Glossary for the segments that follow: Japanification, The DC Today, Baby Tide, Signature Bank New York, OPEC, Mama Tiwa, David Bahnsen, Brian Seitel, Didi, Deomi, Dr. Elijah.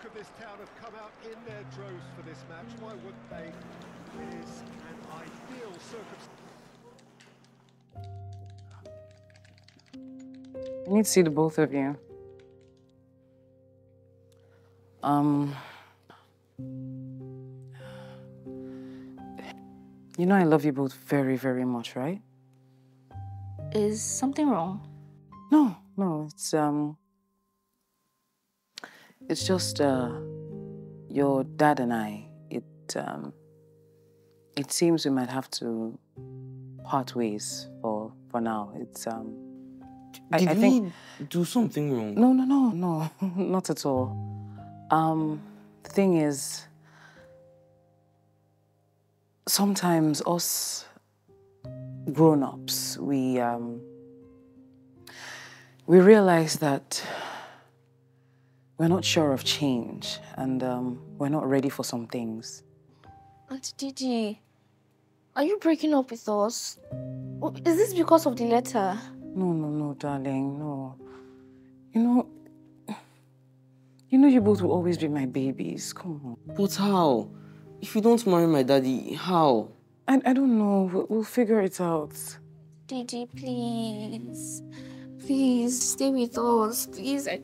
folk of this town have come out in their droves for this match. Why wouldn't they? It is an ideal circumstance. I need to see the both of you. You know I love you both very, very much, right? Is something wrong? No, no, it's just your dad and I, it seems we might have to part ways for now. It's I think we do something wrong? No, not at all. The thing is, sometimes us grown-ups, we realize that we're not sure of change and we're not ready for some things. Auntie Didi, are you breaking up with us? Is this because of the letter? No, darling, no. You know you both will always be my babies, come on. But how? If you don't marry my daddy, how? I don't know. We'll figure it out. Didi, please. Please, stay with us. Please, I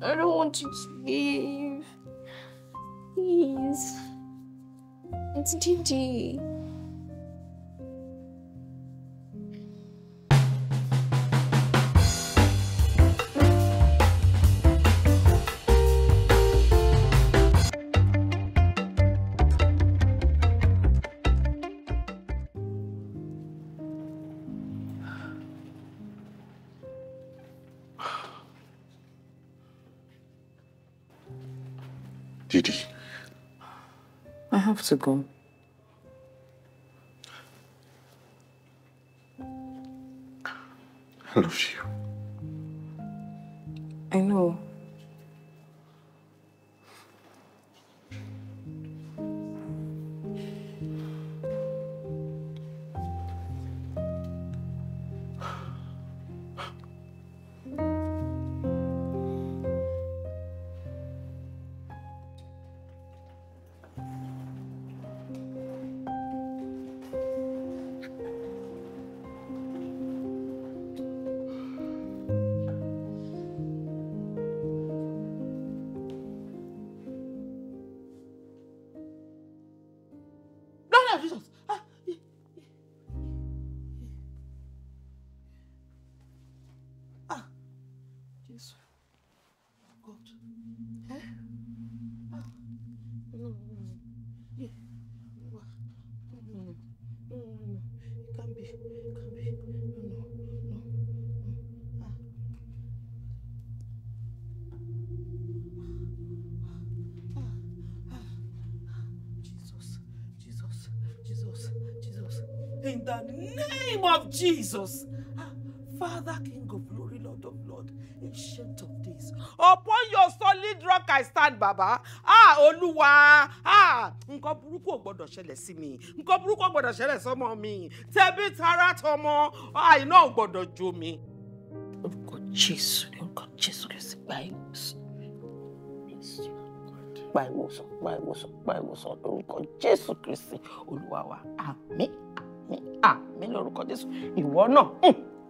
don't want you to leave. Please. It's Didi. Didi. I have to go. I love you. I know. In the name of Jesus, Father, King of glory, Lord of lords, ancient of days, upon your solid rock I stand, Baba. Oluwa, nkan buruko ogbodo sele si mi, nkan buruko ogbodo sele somo mi, tebi tara tomo, ina ogbodo jo mi. Orúkọ Jésù ló sì gba ìwòsàn. Gba ìwòsàn orúkọ Jésù Kristi Olúwa wa. Àmín. Me lórúkọ Jésù ìwọ náà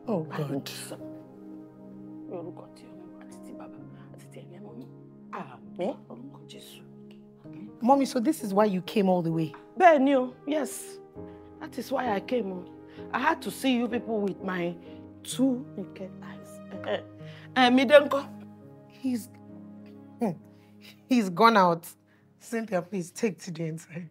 oh God lórúkọ tí Olúwa àti ti Baba àti ti ẹ̀mí mọ́ mi àmín lórúkọ Jésù. Mommy, so this is why you came all the way? Bẹ́ẹ̀ ni o, yes, that is why I came. I had to see you people with my two naked eyes. Mi denko, he's gone out. Cynthia, please take Tidi inside.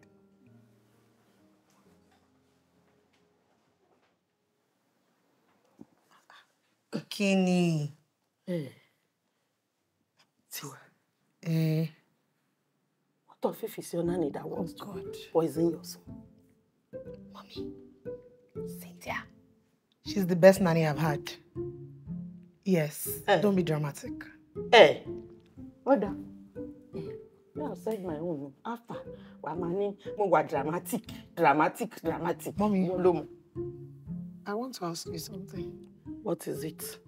Kini. What of if it's your nanny that wants to poison your son? Mommy, Cynthia. She's the best nanny I've had. Yes, don't be dramatic. Mother, I said my own. After, my was dramatic. Mommy, I want to ask you something. What is it?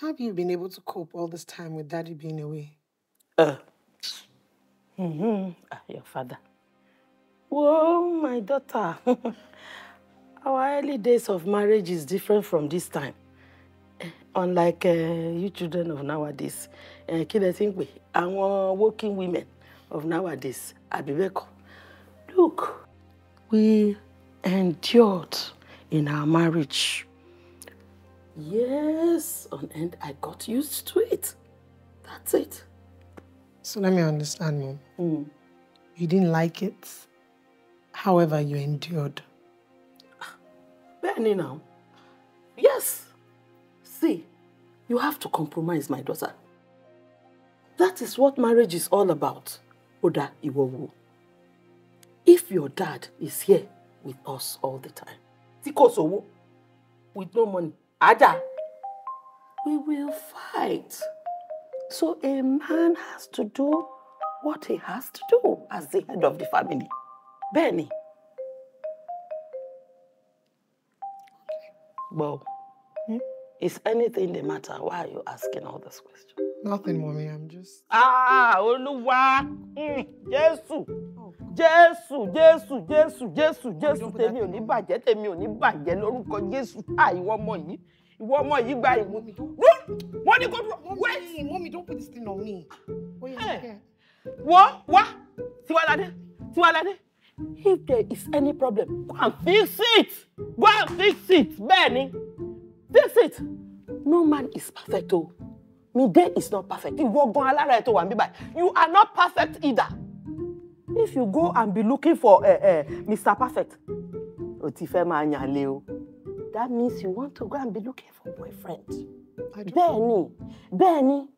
How have you been able to cope all this time with Daddy being away? Your father. Whoa, my daughter. Our early days of marriage is different from this time. Unlike you children of nowadays, our working women of nowadays, Abibeko. Look, we endured in our marriage. Yes, and I got used to it. That's it. So let me understand, Mom. You didn't like it. However, you endured. Benny now. Yes. See, you have to compromise, my daughter. That is what marriage is all about. Oda Iwowu. If your dad is here with us all the time, Tikosowo, with no money, Ada, we will fight. So a man has to do what he has to do as the head of the family. Benny. Well, is anything the matter? Why are you asking all this question? Nothing, Mommy. I'm just... Oluwa! Jesu! Jesu! Jesu! Jesu! Jesu! Jesu! Temi oni baje! Temi oni baje! Loruko Jesu! Iwo omo yi! Iwo omo yi gba iwo mi! What you go do? Wait! Mommy, don't put this thing on me. What? What? Tiwalade! Tiwalade! If there is any problem, go and fix it! Go and fix it, Benny! Fix it! No man is perfect, oh. Midday is not perfect. You are not perfect either. If you go and be looking for Mr. Perfect, that means you want to go and be looking for a boyfriend. Benny, Benny,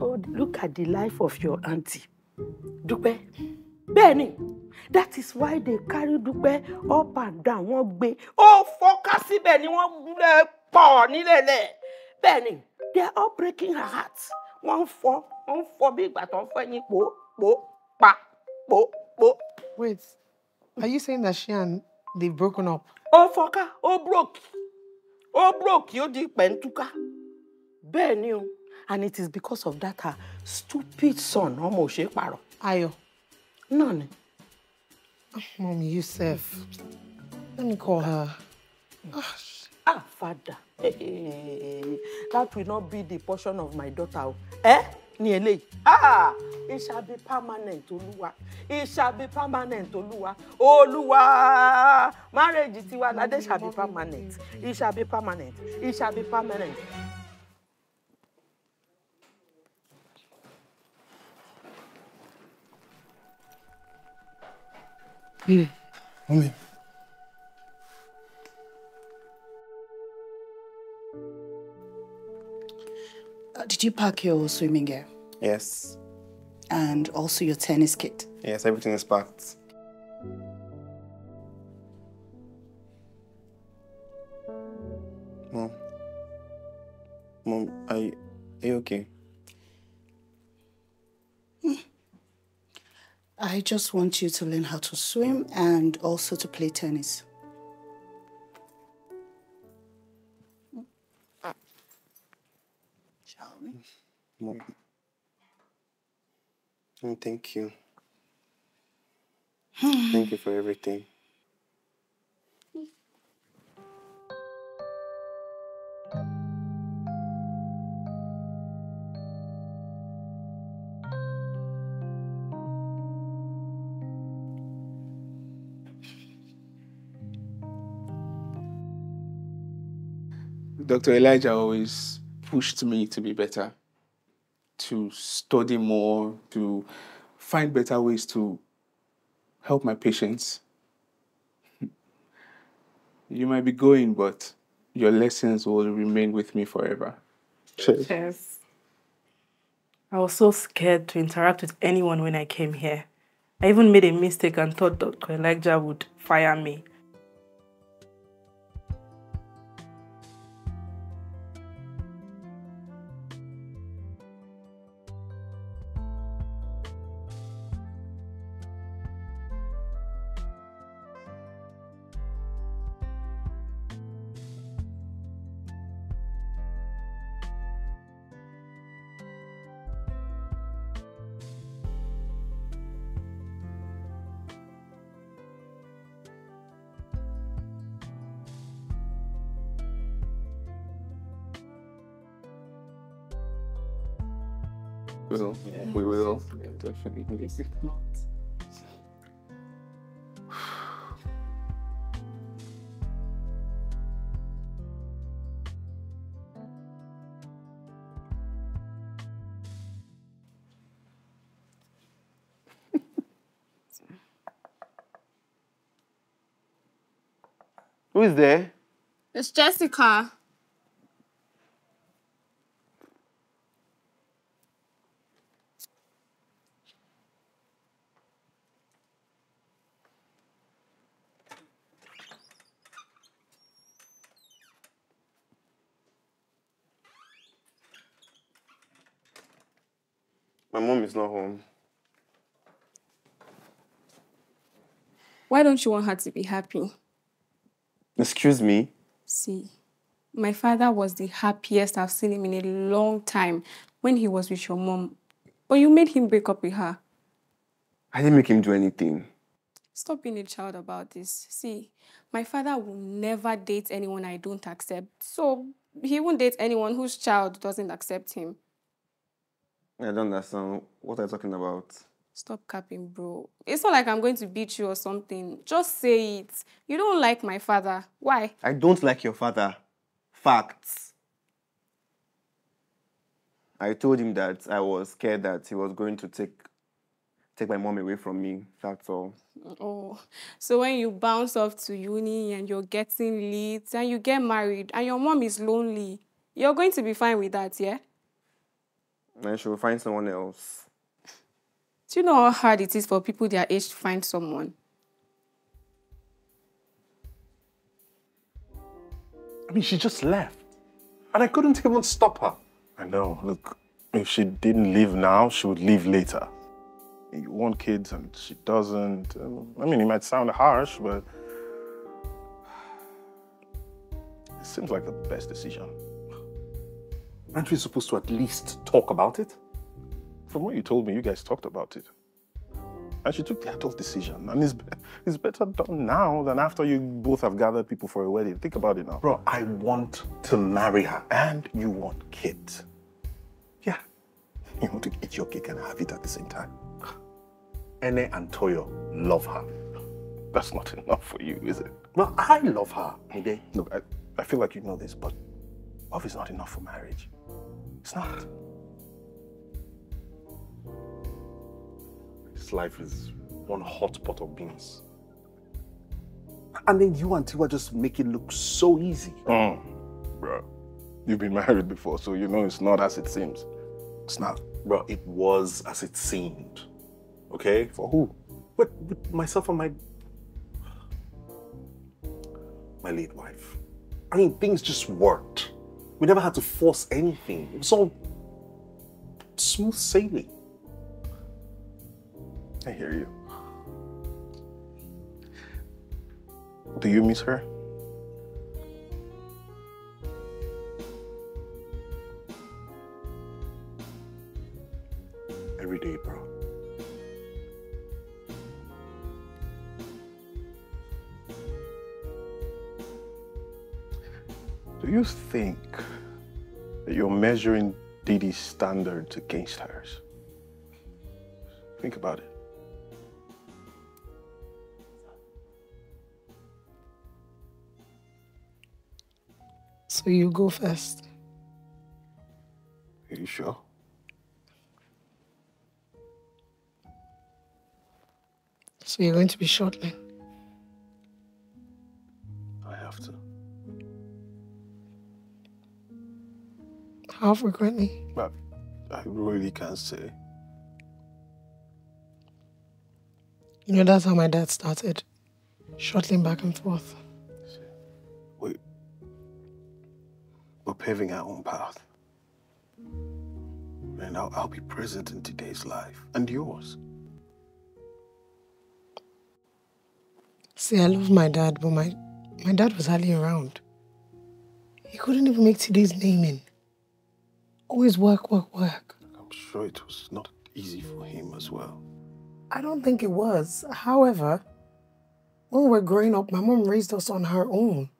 oh, look at the life of your auntie. Dupe. Benny, that is why they carry Dupe up and down. Oh, focus, Benny. Benny, they are all breaking her heart. One for big, but one for bo. Wait, are you saying that she and they've broken up? Oh, fucker, oh, broke. Oh, broke, you deep pentuka. Benny, and it is because of that her stupid son, almost shake paro. Ayo. None. Mommy, you safe. Let me call her. Ah, Father, that will not be the portion of my daughter. Eh? Niele. Ah, it shall be permanent, Oluwa. It shall be permanent, Oluwa. Oluwa, marriage is tiwa. That shall be permanent. It shall be permanent. It shall be permanent. Mommy. Did you pack your swimming gear? Yes. And also your tennis kit? Yes, everything is packed. Mom, are you okay? I just want you to learn how to swim and also to play tennis. Mom. And thank you. Thank you for everything. Dr. Elijah always pushed me to be better, to study more, to find better ways to help my patients. You might be going, but your lessons will remain with me forever. Cheers. Yes. I was so scared to interact with anyone when I came here. I even made a mistake and thought Dr. Elijah would fire me. Well, yeah. We will. Yeah, definitely. Who is there? It's Jessica. My mom is not home. Why don't you want her to be happy? Excuse me? See, my father was the happiest I've seen him in a long time when he was with your mom. But you made him break up with her. I didn't make him do anything. Stop being a child about this. See, my father will never date anyone I don't accept. So he won't date anyone whose child doesn't accept him. I don't understand. What are you talking about? Stop capping, bro. It's not like I'm going to beat you or something. Just say it. You don't like my father. Why? I don't like your father. Facts. I told him that I was scared that he was going to take my mom away from me. That's all. Oh, so when you bounce off to uni and you're getting lit and you get married and your mom is lonely, you're going to be fine with that, yeah? And she will find someone else. Do you know how hard it is for people their age to find someone? I mean, she just left. And I couldn't even stop her. I know. Look, if she didn't leave now, she would leave later. You want kids and she doesn't. I mean, it might sound harsh, but it seems like the best decision. Aren't we supposed to at least talk about it? From what you told me, you guys talked about it. And she took the adult decision. And it's better done now than after you both have gathered people for a wedding. Think about it now. Bro, I want to marry her. And you want kids. Yeah. You want to eat your cake and have it at the same time. Ene and Toyo love her. That's not enough for you, is it? Well, I love her. Maybe. Look, I feel like you know this, but love is not enough for marriage. It's not. This life is one hot pot of beans. And then you and Tiwa just make it look so easy. Bro, you've been married before, so you know it's not as it seems. It's not. Bro, it was as it seemed. Okay? For who? With myself and my late wife. I mean, things just worked. We never had to force anything. It was all smooth sailing. I hear you. Do you miss her? Every day, bro. Do you think that you're measuring Didi's standards against hers? Think about it. So you go first. Are you sure? So you're going to be short then? I have to. How frequently? But I really can't say. You know, that's how my dad started. Shuttling back and forth. Wait. We're paving our own path. And I'll be present in today's life. And yours. See, I love my dad, but my dad was hardly around. He couldn't even make today's naming. Always work, work, work. I'm sure it was not easy for him as well. I don't think it was. However, when we were growing up, my mom raised us on her own.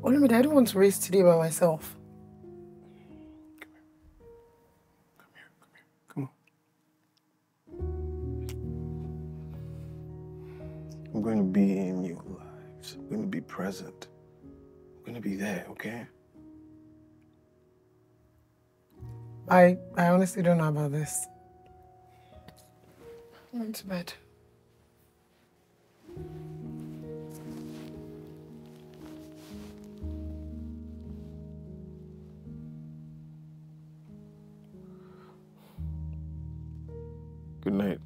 Wait a minute, I don't want to raise today by myself. I'm going to be in your lives. I'm going to be present. I'm going to be there, okay? I honestly don't know about this. I'm going to bed. Good night.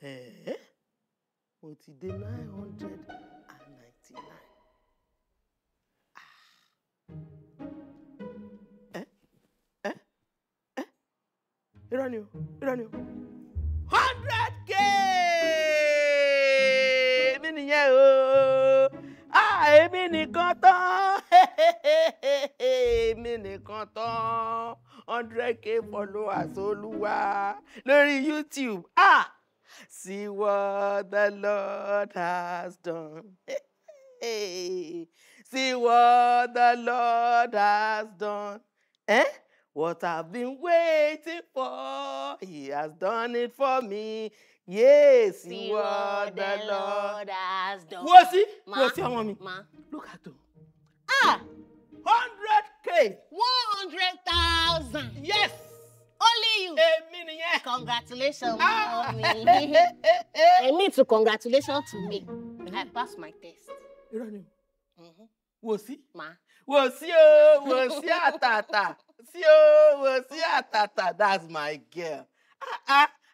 Hey, what's the 999? Iranian. 100K. Mini yo. Ah, mini canton. Mini canton. 100K followers, Oluwa. Lori YouTube. Ah, see what the Lord has done. See what the Lord has done. Eh? What I've been waiting for, He has done it for me. Yes, see what the Lord has done. What's your mommy? Ma. Look at him. Ah! 100K! 100,000! Yes! Only you! Amen, yeah. Congratulations, mommy. I need to congratulations to me. I passed my test. What's he? Ma. What's you? What's your tata? That's my girl.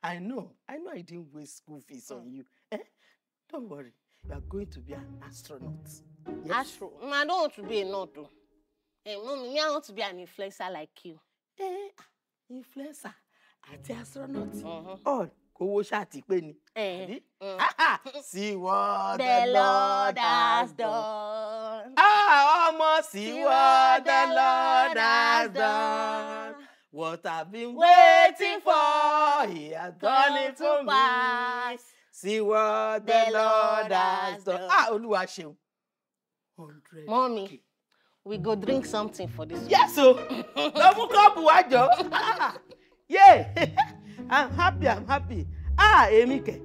I know I didn't waste school fees on you. Eh? Don't worry. You are going to be an astronaut. Yes? I don't want to be a nut. Hey, mommy, I want to be an influencer like you. Eh? Influencer? At astronaut? Oh, go wash out the penny. Eh? See what the Lord has done. See what the Lord has done. What I've been waiting for, He has done it for me. See what the Lord has done. Oluwaseun. Mommy, we go drink something for this. Yes, so. Yeah, I'm happy. Ah, Emike.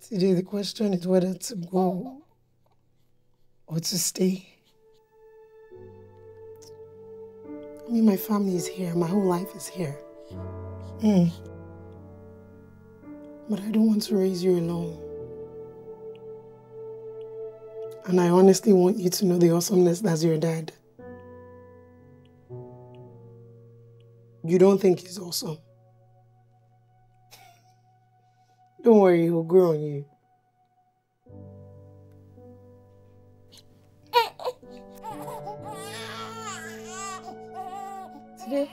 Today, the question is whether to go or to stay. I mean, my family is here. My whole life is here. But I don't want to raise you alone. And I honestly want you to know the awesomeness that's your dad. You don't think he's awesome. Don't worry, he'll grow on you. Today.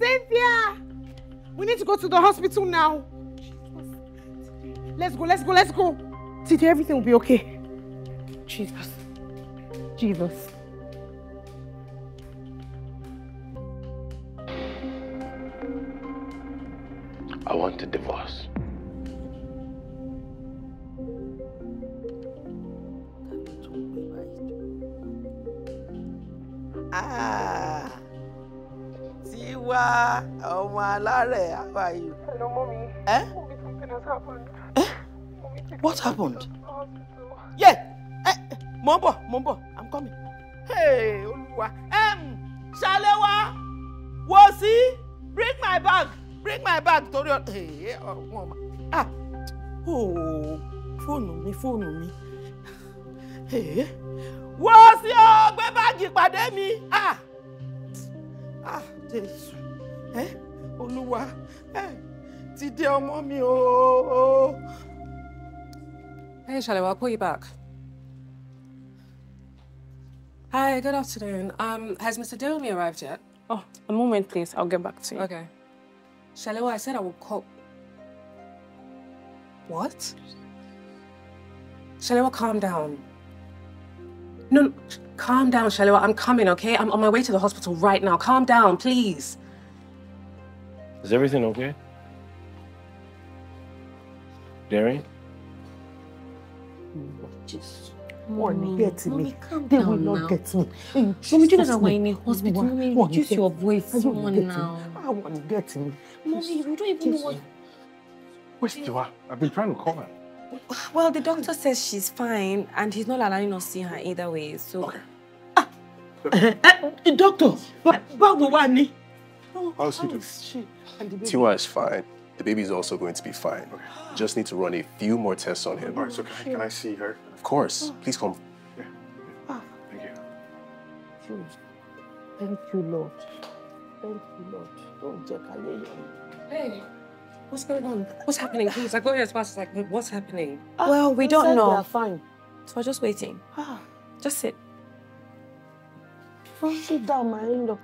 Cynthia! We need to go to the hospital now. Let's go. Today, everything will be okay. Jesus. I want a divorce. Tiwa, Omalare, how are you? Hello, mommy. Eh? Mommy, something has happened. Eh? Mommy, what happened? Yeah. Mombo, I'm coming. Hey, Oluwa. Shalewa, Wosi, bring my bag, Torion. Hey, mama. Phone me. Hey. What's your bag? You pardon me. Jesus. Eh? Oluwa. Eh? Today, mommy. Oh. Hey, Shalewa, I'll call you back. Hi, good afternoon. Has Mr. Deomi arrived yet? Oh, a moment, please. I'll get back to you. Okay. Shalewa, I said I will call. What? Shalewa, calm down. No, calm down, Shalewa. I'm coming, okay? I'm on my way to the hospital right now. Calm down, please. Is everything okay? Darren? Just mommy, get me. They will not get me. Mommy, do not away in the hospital. Mommy, reduce your voice. I won't get me. Mommy, you don't even know what... Where's Joa? I've been trying to call her. Well, the doctor says she's fine and he's not allowing us to see her either way, so... Okay. Doctor, Bagwani. How's she doing? Tiwa is fine. The baby is also going to be fine. Okay. Just need to run a few more tests on him. All right, so can I see her? Of course. Please come. Yeah. Yeah. Thank you. Thank you, Lord. Thank you, Lord. Hey. What's going on? What's happening, please? I got here as fast as I could. What's happening? Well, we don't know. They're fine. So we're just waiting. Just sit. Don't sit down, my window.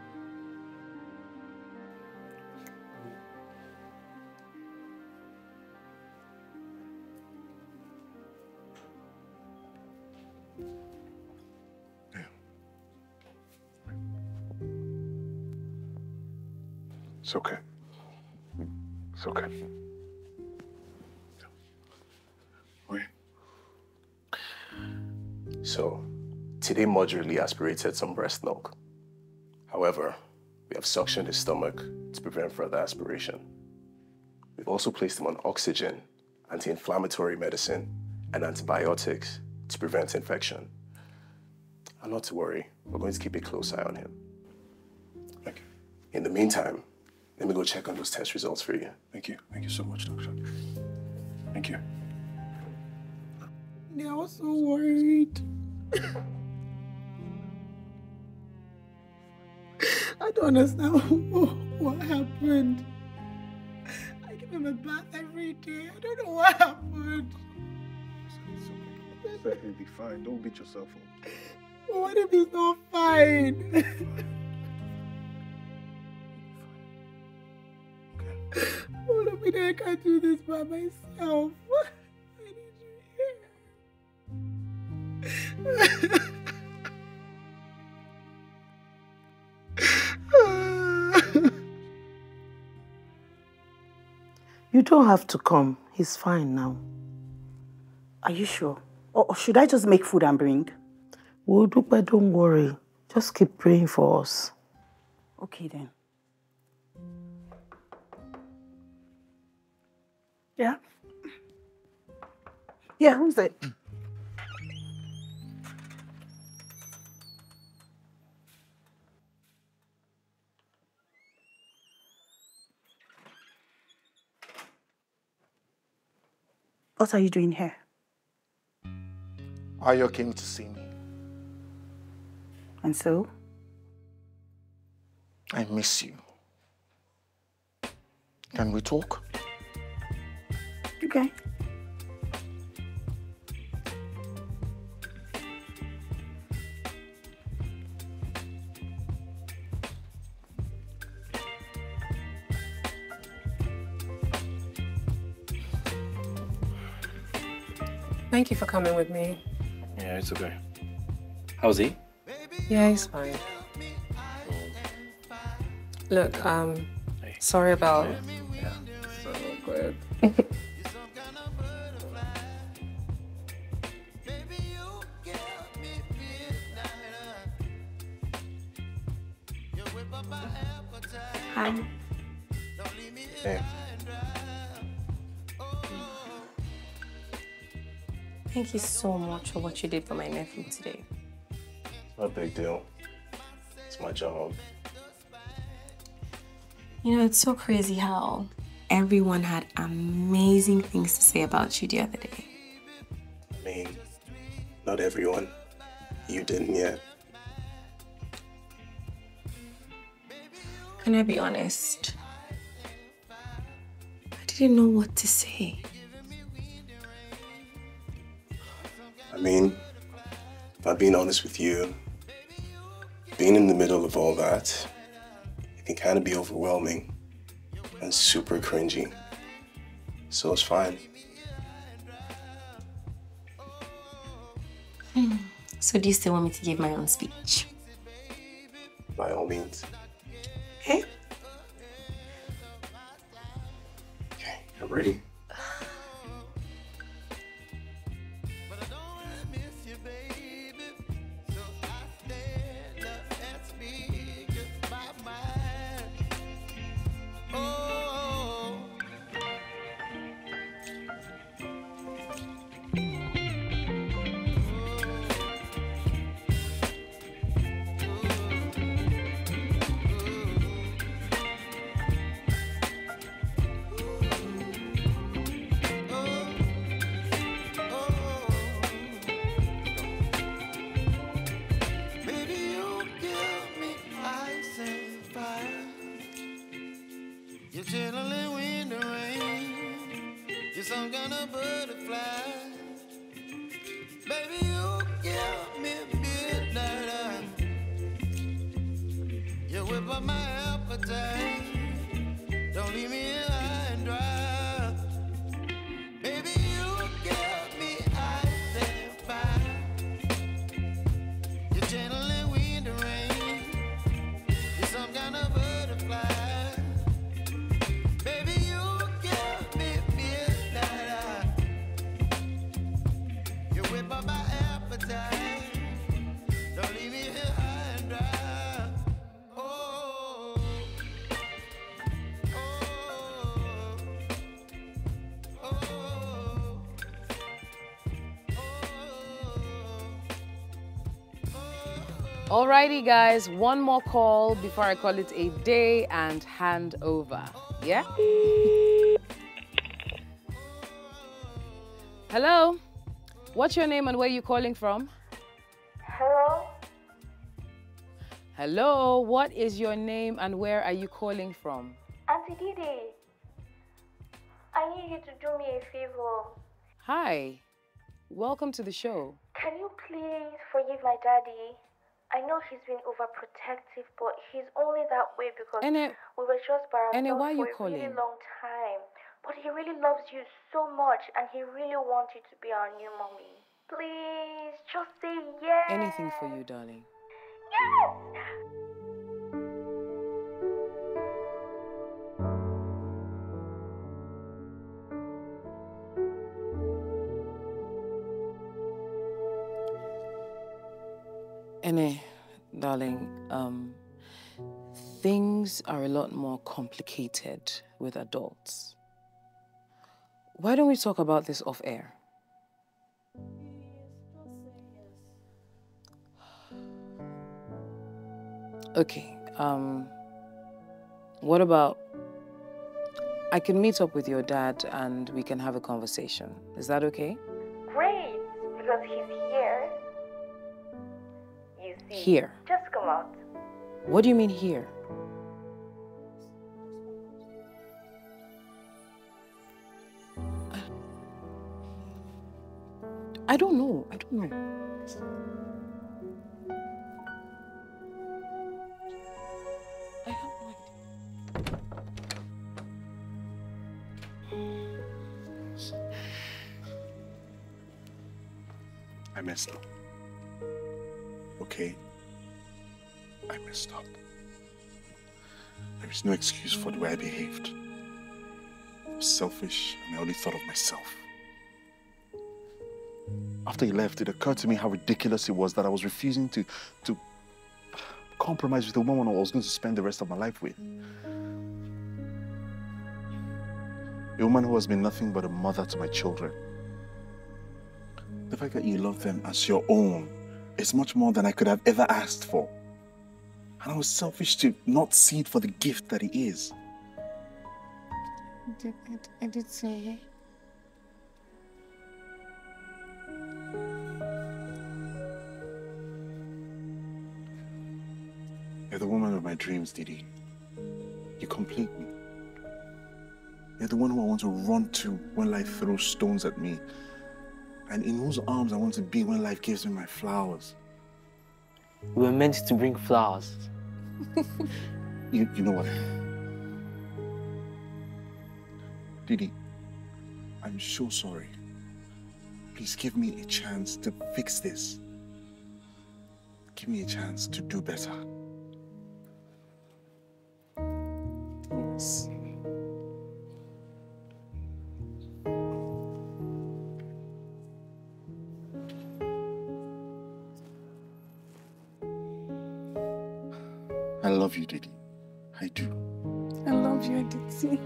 It's okay. It's okay. Wait. So, today moderately aspirated some breast milk. However, we have suctioned his stomach to prevent further aspiration. We've also placed him on oxygen, anti-inflammatory medicine, and antibiotics to prevent infection. And not to worry, we're going to keep a close eye on him. Thank you. In the meantime, let me go check on those test results for you. Thank you. Thank you so much, Doctor. Thank you. They are so worried. I don't understand what happened. I give him a bath every day. I don't know what happened. It's okay. He'll be fine. Don't beat yourself up. What if he's not fine? All of me, I can't do this by myself. I need you here. You don't have to come. He's fine now. Are you sure? Or should I just make food and bring? We'll do, but don't worry. Just keep praying for us. Okay then. Yeah? Yeah, who's it? What are you doing here? Ayo came to see me. And so? I miss you. Can we talk? Okay. Thank you for coming with me. Yeah, it's okay. How's he? Yeah, he's fine. Look, hey. Sorry about... Yeah, it's so awkward. Hey. Thank you so much for what you did for my nephew today. Not a big deal. It's my job. You know, it's so crazy how everyone had amazing things to say about you the other day. I mean, not everyone. You didn't yet. Can I be honest? I didn't know what to say. I mean, if I'm being honest with you, being in the middle of all that, it can kind of be overwhelming and super cringy. So it's fine. So do you still want me to give my own speech? By all means. Okay. Okay, I'm ready. Alrighty guys, one more call before I call it a day and hand over, yeah? Hello? What's your name and where are you calling from? Hello? Hello, what is your name and where are you calling from? Auntie Didi, I need you to do me a favor. Hi, welcome to the show. Can you please forgive my daddy? I know he's been overprotective, but he's only that way because we were just by ourselves for a really long time. But he really loves you so much and he really wants you to be our new mommy. Please, just say yes. Anything for you, darling. Yes! Ene, darling, things are a lot more complicated with adults. Why don't we talk about this off air? Okay, what about, I can meet up with your dad and we can have a conversation. Is that okay? Great, because he's here. Here. Just come out. What do you mean here? I don't know. I don't know. I have no idea. I messed up. Okay, I messed up. There is no excuse for the way I behaved. I was selfish and I only thought of myself. After he left, it occurred to me how ridiculous it was that I was refusing to compromise with the woman I was going to spend the rest of my life with. A woman who has been nothing but a mother to my children. The fact that you love them as your own, it's much more than I could have ever asked for. And I was selfish to not see it for the gift that it is. I did say. You're the woman of my dreams, Didi. You complete me. You're the one who I want to run to when life throws stones at me. And in whose arms I want to be when life gives me my flowers. We were meant to bring flowers. You know what? Didi, I'm so sorry. Please give me a chance to fix this. Give me a chance to do better. Yes. I love you, Didi. I do. I love you, Didi.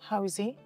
How is he?